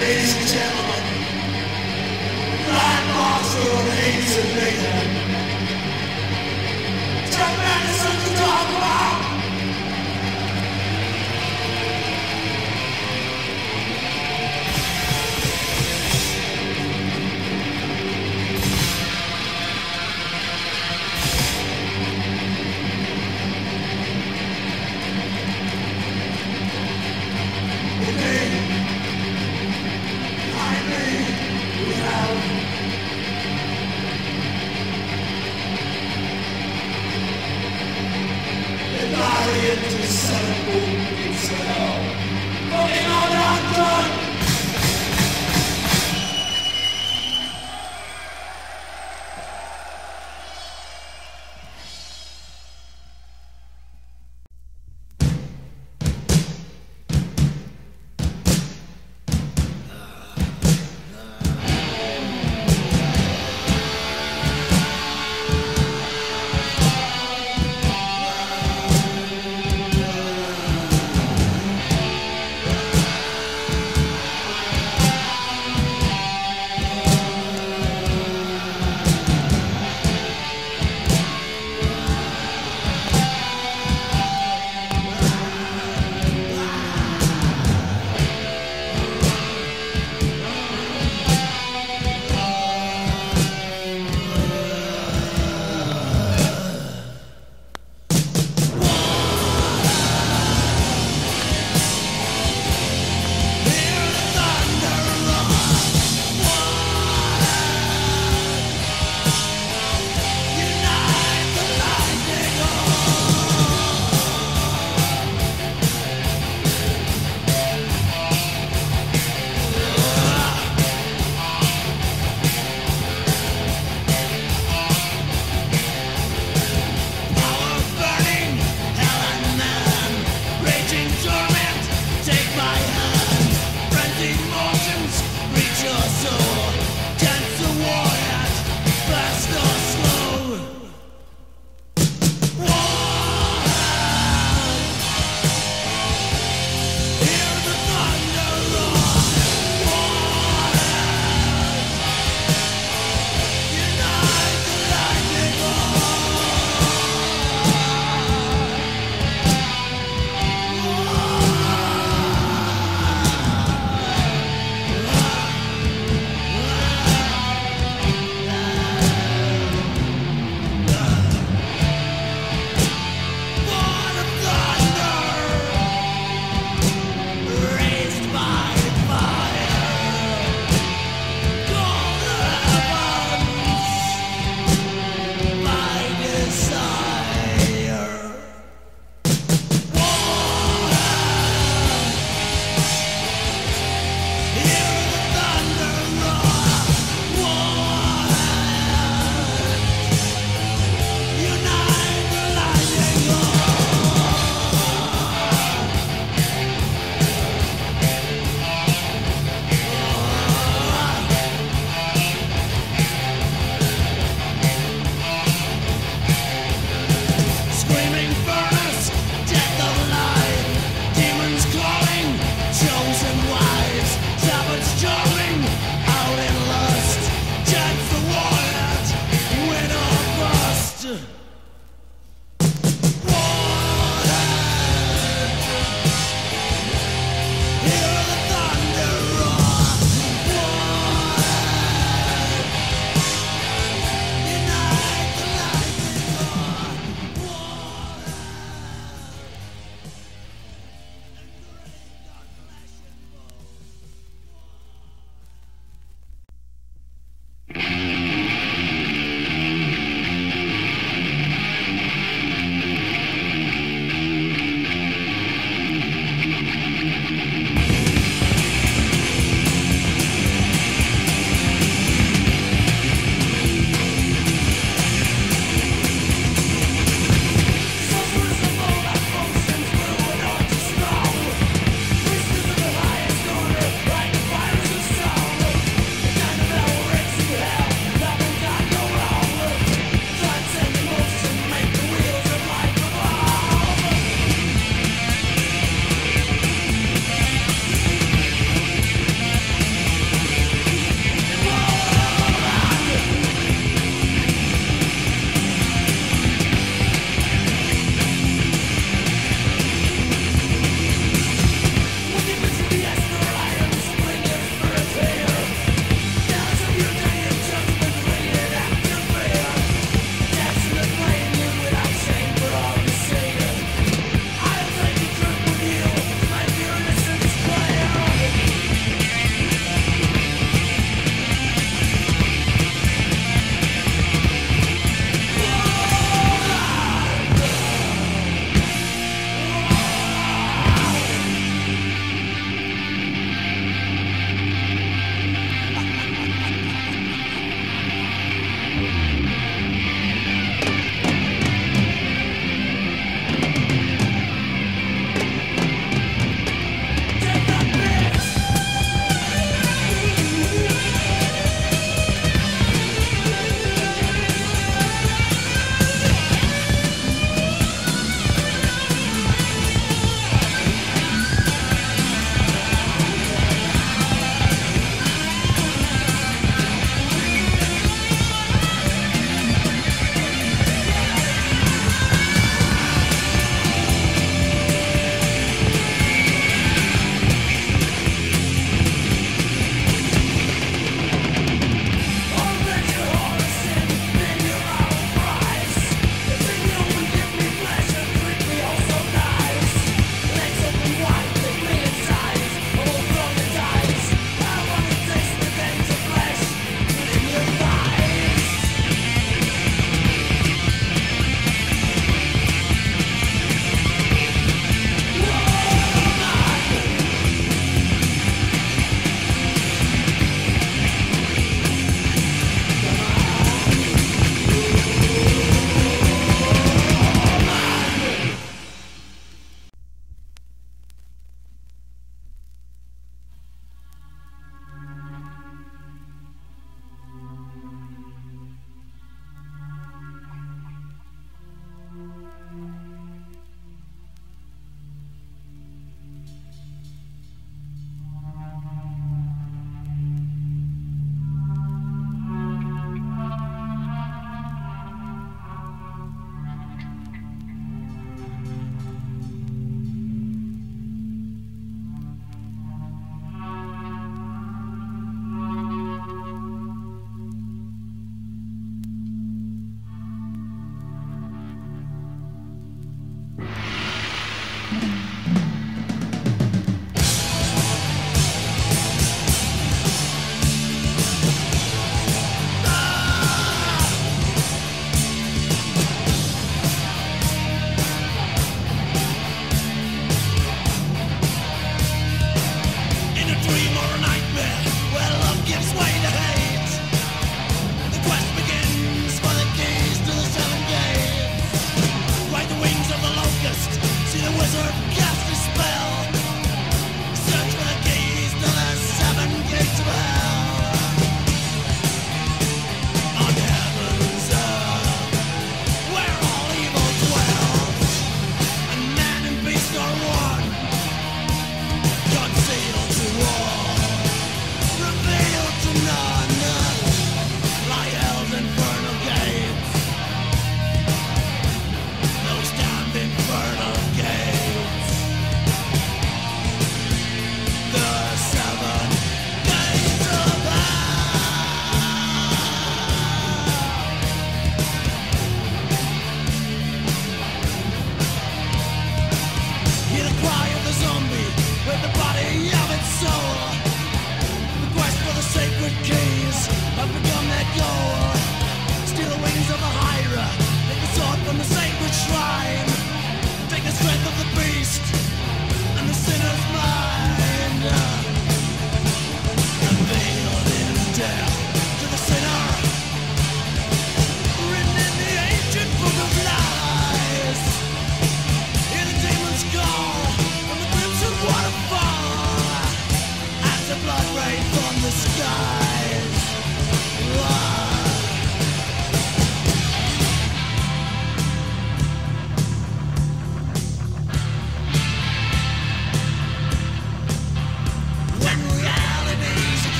Ladies and gentlemen, Blind Monster of Hades and Mayhem. John Madness of the Dark World.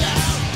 down.